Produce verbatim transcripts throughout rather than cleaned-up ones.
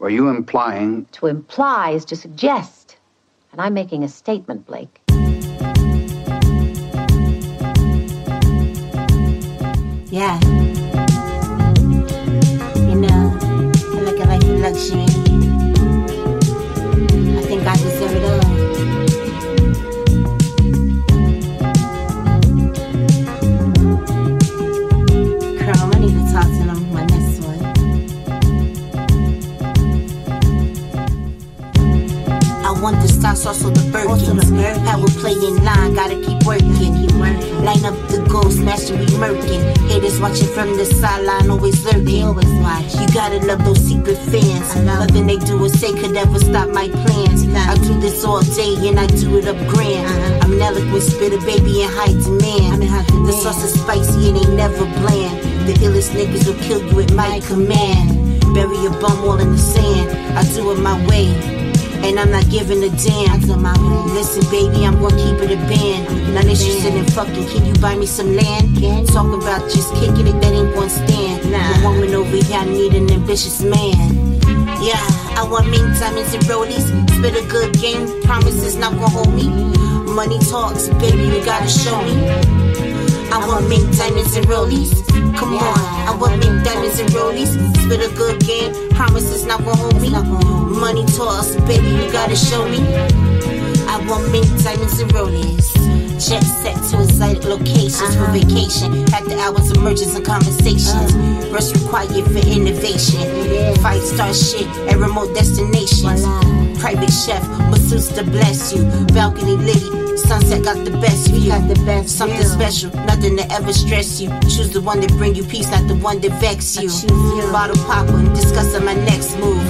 Were you implying? To imply is to suggest. And I'm making a statement, Blake. Yeah. You know, you're looking like you're luxury. I think I deserve it all. Krohme, I need to talk to them on this one. I want the stars, also the Birkins. Power playing line, gotta keep working. Keep working. Line up the goals, mastery murking. Haters watching from the sideline, always lurking. They always watch. You gotta love those secret fans. Nothing they do or say could ever stop my plans. I do this all day and I do it up grand. Uh-huh. I'm an eloquent spitter, baby, in high demand. I'm in high demand. The sauce is spicy and ain't never bland. The illest niggas will kill you at my command. Bury a bum all in the sand. I do it my way. And I'm not giving a damn. Listen, baby, I'm gonna keep it a band. Not interested in fucking. Can you buy me some land? Talking about just kicking it, that ain't one stand. Nah. A woman over here, I need an ambitious man. Yeah, I want mink diamonds and rollies. Spit a good game, promises not gonna hold me. Money talks, baby, you gotta show me. I want mink diamonds and rollies. Come on, I want mink diamonds and rollies. Spit a good game, promises not gonna hold me. Money toss, baby, you gotta show me. I want mink diamonds and rollies. Jet set to exotic locations uh-huh. for vacation. After hours of mergers and conversations. Uh-huh. Rush required for innovation. Yeah. Five star shit at remote destinations. Voila. Private chef, masseuse to bless you. Balcony lady. Sunset got the best view. Got the best Something view. Special, nothing to ever stress you. Choose the one that bring you peace, not the one that vex you. you. Bottle poppin', discussing my next move.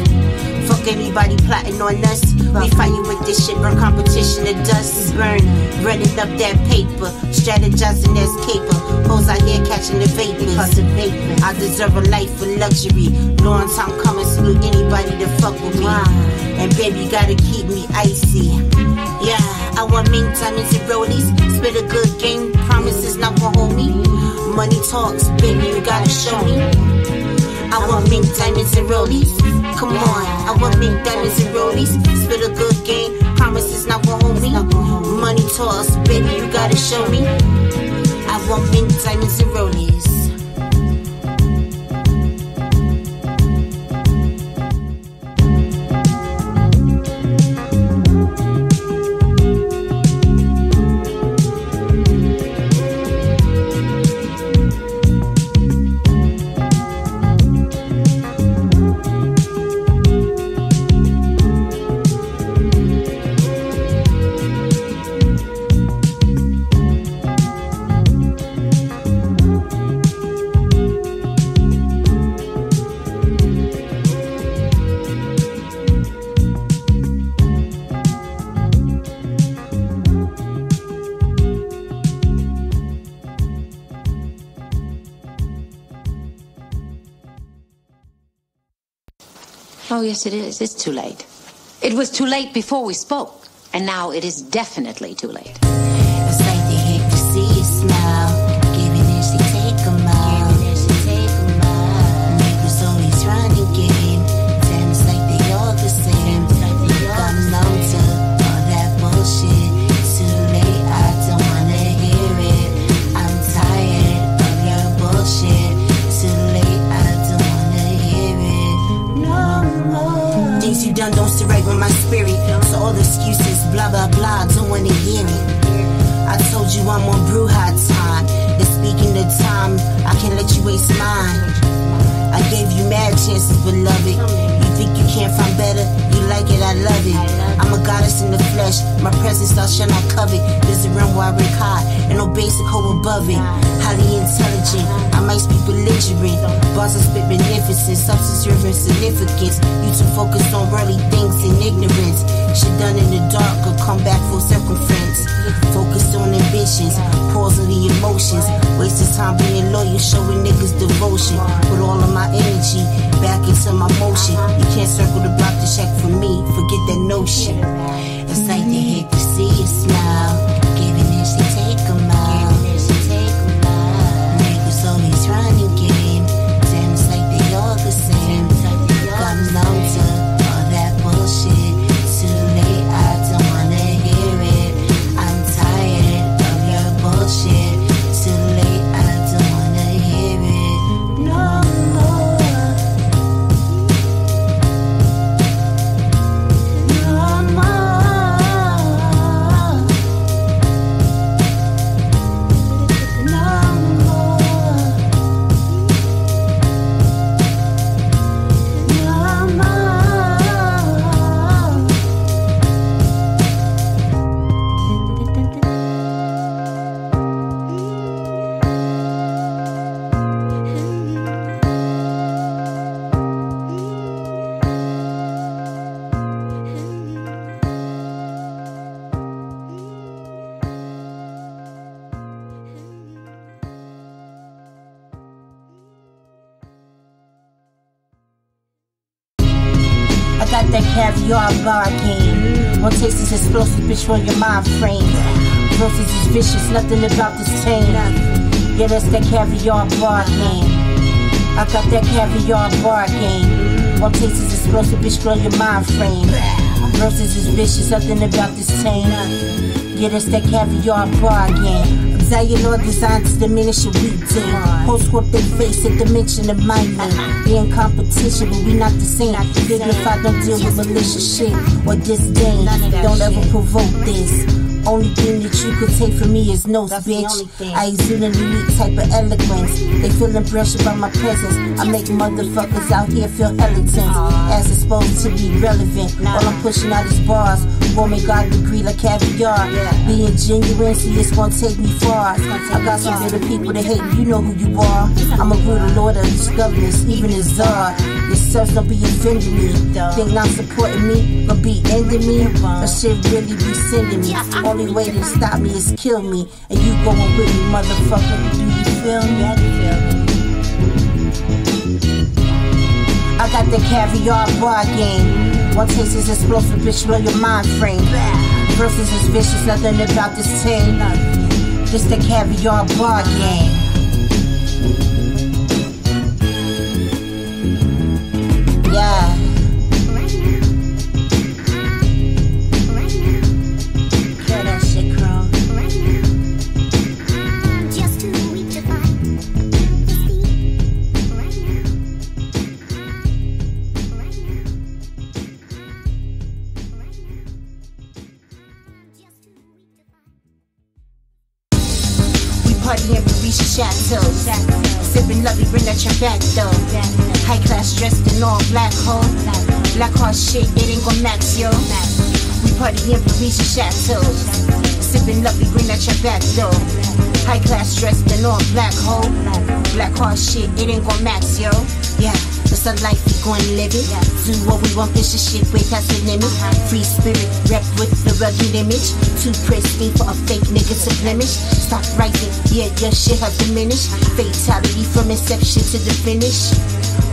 Fuck anybody plotting on us. Fuck. We fight you with this shit, burn competition to dust. Burn, running up that paper, strategizing as caper. Hoes out here catching the vapors. vapors. I deserve a life of luxury. Long time coming, salute anybody to fuck with me. Wow. And baby, you gotta keep me icy. Yeah, I want mink diamonds and rollies. Spit a good game, promises not gonna hold me. Money talks, baby, you gotta show me. I want mink diamonds and rollies. Come on, I want mink diamonds and rollies. Spit a good game, promises not gonna hold me. Money talks, baby, you gotta show me. I want mink diamonds and rollies. Oh, yes, it is. It's too late. It was too late before we spoke, and now it is definitely too late. It's like they hate to see you smile. Give it as they take 'em out. Give it as they take 'em out. Niggas always trying to get in. Damn, it's like they all the same. Got older, all that bullshit. Too late, I don't wanna hear it. I'm tired of your bullshit. You done don't sit right with my spirit. So all the excuses, blah blah blah, don't wanna hear it. I told you I'm on brouhaha time. And speaking of time, I can't let you waste mine. I gave you mad chances, beloved. You think you can't find better? You like it, I love it. I'm a goddess in the flesh. My presence thou shalt not covet. There's a realm where I rank high, and no basic hoe above it. Highly intelligent, I might speak belligerent. Bars I spit magnificent, substance driven significance. You too focused on worldly things and ignorance. Shit done in the dark could come back full circumference. Focused on ambitions, pausing the emotions. Wasting time being loyal, showing niggas devotion. Put all of my energy back into my motion. You can't circle the block to check for me, forget that notion. It's like they hate to see you smile. Giving as they take 'em out. Niggas always trying to get in. Damn, it's like they all the same. Got older. at that caviar bargain. Won't taste this explosive bitch on your mind frame. Roses is vicious, nothing about this tame. Yeah, that's that caviar bargain. I got that caviar bargain. Won't taste this explosive bitch on your mind frame. Roses is vicious, nothing about this tame. Yeah, that's that caviar bargain. Dialogue designed to diminish what we do. Hosts whoop their face at the mention of my name. They in competition, but we not the same. Dignified, don't deal with malicious shit or disdain. Don't ever provoke this. Only thing that you could take from me is no bitch. I exude an elite type of eloquence. They feeling pressure by my presence. I make motherfuckers out here feel elegant. As it's supposed to be relevant. All I'm pushing out is bars. Woman got a degree like caviar. Yeah. Being genuine, see it's gonna take me far. I got some bitter people that hate me, you know who you are. I'm a brutal order, discoverers, even a czar. Yourself don't be offending me. Think not supporting me, but be ending me. That shit really be sending me. Only way to stop me is kill me. And you going with me, motherfucker. Do you feel me? I got the caviar bar game. One taste is explosive, bitch, blow your mind frame. Verses is vicious, nothing about this thing. This the caviar bar game. Yeah. Kill that shit, shadows, sipping lovely, bring that Trevecto. High class dressed in all black, hole. Black heart shit, it ain't gon' max, yo. We party in Parisian chateaus, sipping lovely, bring that Trevecto. High class dressed in all black, hole. Black heart shit, it ain't gon' max, yo. Yeah, it's a life we gon' live it. Do what we want, bitch, this shit way past the limit. Free spirit, rep with the rugged image. Too pristine for a fake nigga to blemish. Stop writing, yeah, your shit have diminished. Fatality from inception to the finish.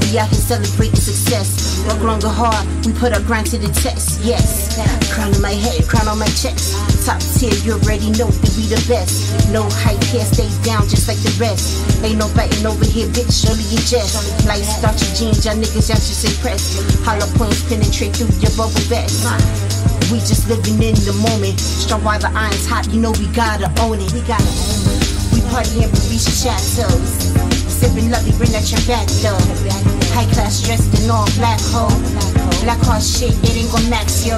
We out here celebrating success. Work longer hard, we put our grind to the test, yes. Crown on my head, crown on my chest. Top tier, you already know that we the best. No hype here, stay down just like the rest. Ain't no biting over here, bitch, surely you jest. Light start your jeans, y'all niggas, y'all just impressed. Hollow points penetrate through your bubble vest. We just living in the moment. Strong while the iron's hot, you know we gotta own it. We gotta own it. We party in Parisian chateaus, sipping lovely, bring that Trevecto. High class dressed in all black, hole. Black heart shit, it ain't gon' max, yo.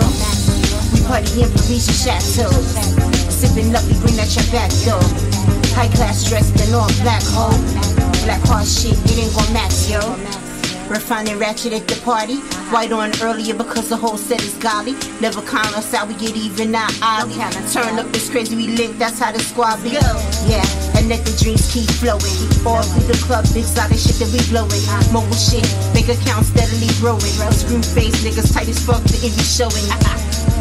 We party in Parisian chateaus, sipping lovely, bring that Trevecto. High class dressed in all black, hole. Black heart shit, it ain't gon' max, yo. Refined and ratchet at the party. White on earlier because the whole set is golly. Never count us out, we get even out oddly. Turn up, it's crazy, we live, that's how the squad be. Yeah, and let the dreams keep flowing. All through the club, bitch, all the shit that we blowing. Mobile shit, make accounts steadily growing. Screw face, niggas tight as fuck, the envy showing.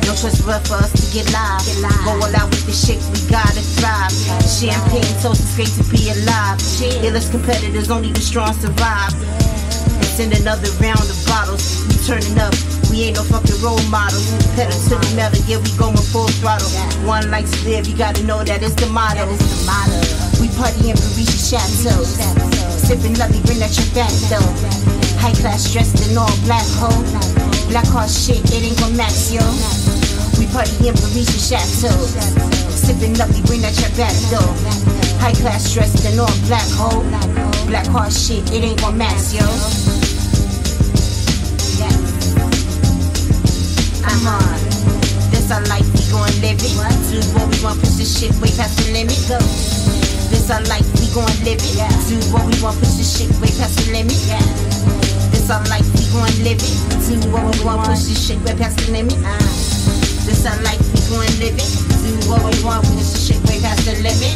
No choice but for us to get live. Go all out with the shit, we gotta thrive. Champagne toast, it's great to be alive. Illest competitors, only the strong survive. Send another round of bottles. We turning up, we ain't no fucking role models. Pedal to the metal, yeah, we going full throttle. One likes to live, you gotta know that it's the motto. We party in Parisian chateaus, sipping lovely, bring that Trevecto. High class dressed in all black, hole. Black heart shit, it ain't gon' max, yo. We party in Parisian chateaus, sipping lovely, bring that Trevecto. High class dressed in all black, hole. Black heart shit, it ain't gon' max, yo. Uh-huh. This our life, we gon' live it. What? Do what we want, push this shit way past the limit. Go. This our life, we gon' live it. Yeah. Do what we want, push this shit way past the limit. Yeah. This our life, we gon' live it. Do what we want, push this shit way past the limit. Uh. This our life, we gon' live it. Do what we want, push this shit way past the limit.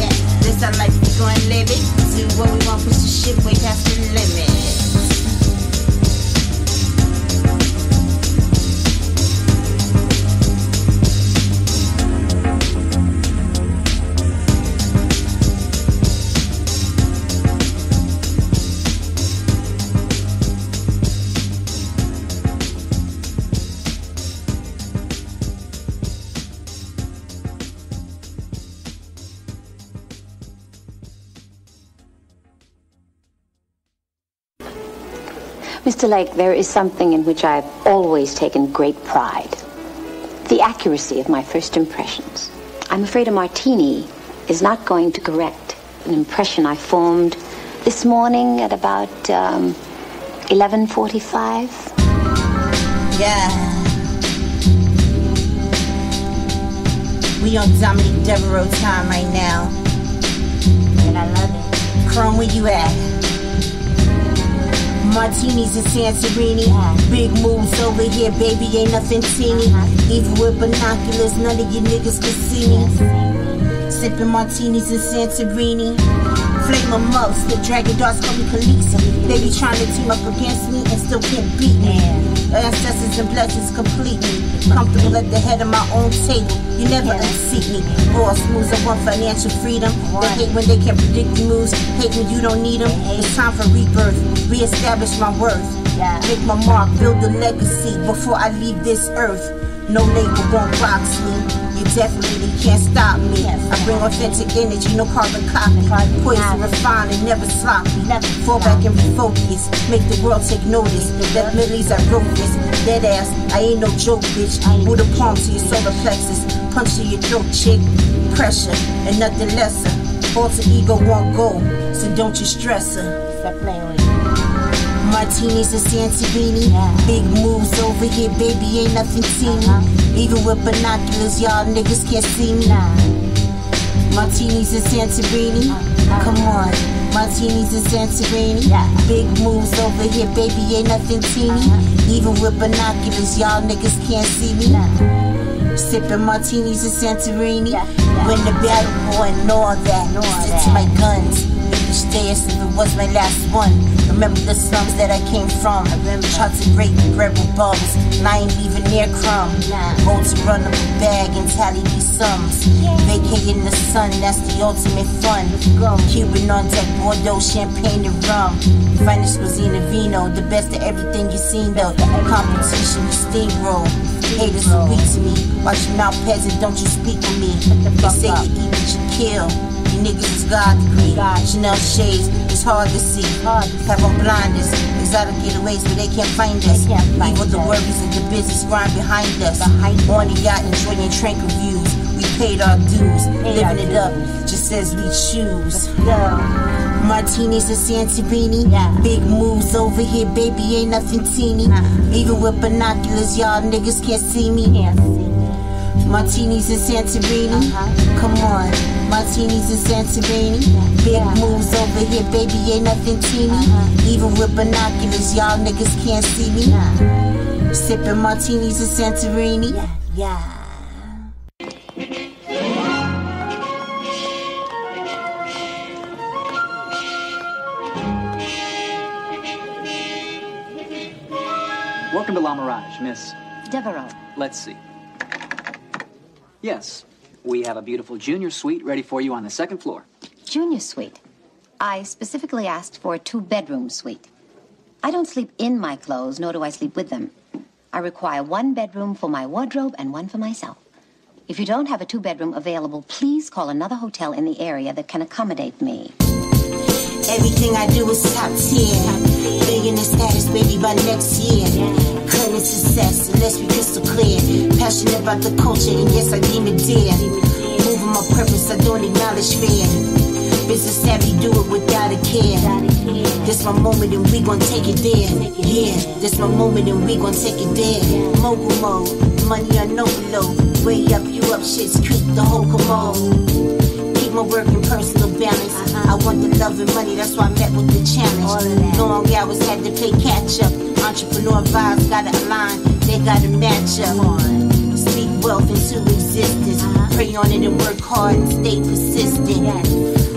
Yeah. This our life, we gon' live it. Do what we want, push this shit way past the limit. Mister Lake, there is something in which I've always taken great pride. The accuracy of my first impressions. I'm afraid a martini is not going to correct an impression I formed this morning at about um, eleven forty-five. Yeah. We on Dominique Devereaux time right now. And I love it. Krohme, where you at? Martinis and Santorini. Yeah. Big moves over here, baby, ain't nothing teeny. Uh-huh. Even with binoculars, none of you niggas can see me. Yes. Sipping martinis and Santorini. Flame them up, the dragon darts call me Khaleesi. They be trying to team up against me and still can't beat me. Yeah. Ancestors and blessings complete me. Comfortable at the head of my own table. You never yeah. unseat me. Boss moves, I want financial freedom. Right. They hate when they can't predict the moves. Hate when you don't need them. It's time for rebirth. Reestablish my worth. Yeah. Make my mark, build a legacy before I leave this earth. No label won't box me. You definitely can't stop me. Yes. I bring authentic energy, no carbon copy. Poison, refined, and never sloppy. Fall back and refocus. Make the world take notice. That millies, I wrote this. Dead ass, I ain't no joke, bitch. Move the palm to your solar plexus. Punch to your throat, chick. Pressure, and nothing lesser. Alter ego won't go, so don't you stress her. Stop playing with you. Martinis and Santorini. Yeah. Big moves over here, baby, ain't nothing teeny. Uh-huh. Even with binoculars, y'all niggas can't see me. Nah. Martinis and Santorini. Uh-huh. Come on. Martinis and Santorini. Yeah. Big moves over here, baby, ain't nothing teeny. Uh-huh. Even with binoculars, y'all niggas can't see me. Nah. Sipping martinis and Santorini. Yeah. Yeah. Win the battle war and all that. Know all that. It's my guns. Each day as if it was my last one. Remember the slums that I came from. Shots of rape and rebel bums, and I ain't leaving near crumb. Go to run up a bag and tally these sums. Vacay in the sun, that's the ultimate fun. Cuban on deck, Bordeaux, champagne and rum. Finest cuisine and vino, the best of everything you seen though. Competition is steamroll. Haters are weak to me. Watch your mouth, peasant, don't you speak with me. They say you eat what you kill. Niggas is God degree. Chanel shades, it's hard to see. Have on blinders, exotic getaways where they can't find us. Leave all the worries and the business grind behind us. On the yacht, enjoying tranquil views. We paid our dues, living it up, just as we choose. Martinis and Santorini. Big moves over here, baby, ain't nothing teeny. Even with binoculars, y'all niggas can't see me. Martinis and Santorini, uh-huh. Come on. Martinis and Santorini, yeah. Big yeah. moves over here, baby, ain't nothing teeny. Uh-huh. Even with binoculars, y'all niggas can't see me. Nah. Sipping martinis and Santorini, yeah. yeah. Welcome to La Mirage, Miss Devereaux. Let's see. Yes, we have a beautiful junior suite ready for you on the second floor. Junior suite? I specifically asked for a two-bedroom suite. I don't sleep in my clothes, nor do I sleep with them. I require one bedroom for my wardrobe and one for myself. If you don't have a two-bedroom available, please call another hotel in the area that can accommodate me. Everything I do is top tier. Billionaire status, baby, by next year. Cutting success, unless we crystal clear. Passionate about the culture, and yes, I deem it dear. Moving my purpose, I don't acknowledge fear. Business savvy, do it without a care. This my moment, and we gon' take it there. Yeah, this my moment, and we gon' take it there. Mogul mode, money on overload. Way up, you up, shit's creep, the whole commode. My work and personal balance. Uh-huh. I want the love and money, that's why I met with the challenge. Long hours had to play catch up. Entrepreneur vibes gotta align, they gotta match up. On. Speak wealth into existence. Uh-huh. Pray on it and work hard and stay persistent. Yes.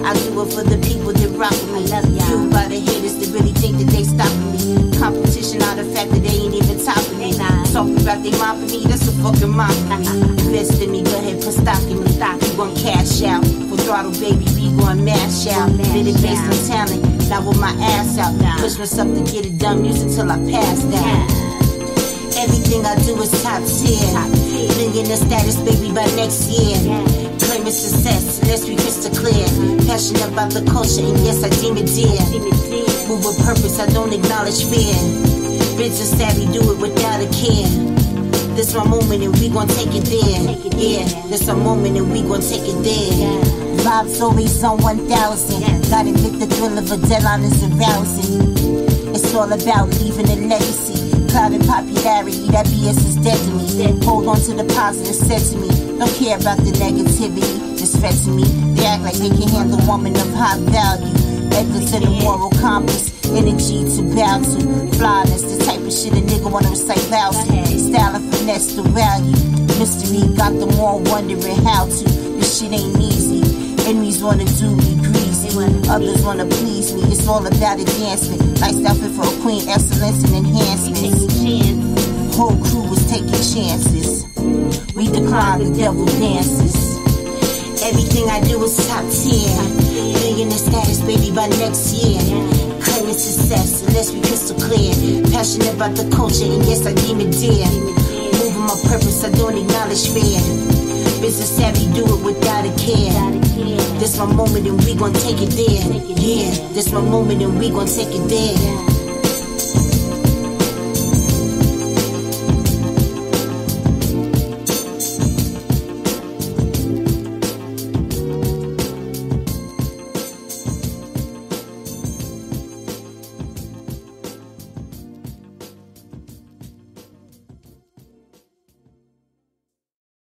I do it for the people that rock with me. I love y'all. Fueled by the haters that really think that they stopping me. Competition out of the fact that they ain't even topping me. Talking about they mopping me, that's a fucking mop. Invest in me, go ahead, put stock in me. You gon' cash out. Throttle, baby, we gon' mash out. Did it based on talent, now with my ass out. Push myself to get it done, use it till I pass out. Everything I do is top tier. Billionaire status, baby, by next year. Claiming success, let's be crystal clear. Passionate about the culture, and yes, I deem it dear. Move with purpose, I don't acknowledge fear. bitches savvy, do it without a care. This my moment and we gon' take it there. Yeah, this my moment and we gon' take it there. Vibes always on one thousand. Gotta get the thrill of a deadline is arousing. It's all about leaving a legacy. Cloud and popularity, that B S is dead to me. Hold on to the positive said to me. Don't care about the negativity that's fed to me. They act like they can handle woman of high value. Echo to the moral compass, energy to bow to. Flyness, the type of shit a nigga wanna recite vows to. Style and finesse to value. Mystery got them all wondering how to. This shit ain't easy. Enemies wanna do me greasy, others wanna please me. It's all about advancement. Lifestyle fit for a queen, excellence and enhancements. Whole crew was taking chances. We decline the devil dances. Everything I do is top tier. Billionaire status, baby, by next year. Claiming success, unless we crystal clear. Passionate about the culture, and yes, I deem it dear. Moving my purpose, I don't acknowledge fear. Business savvy, do it without a care. This my moment and we gon' take it there. Yeah, this my moment and we gon' take it there.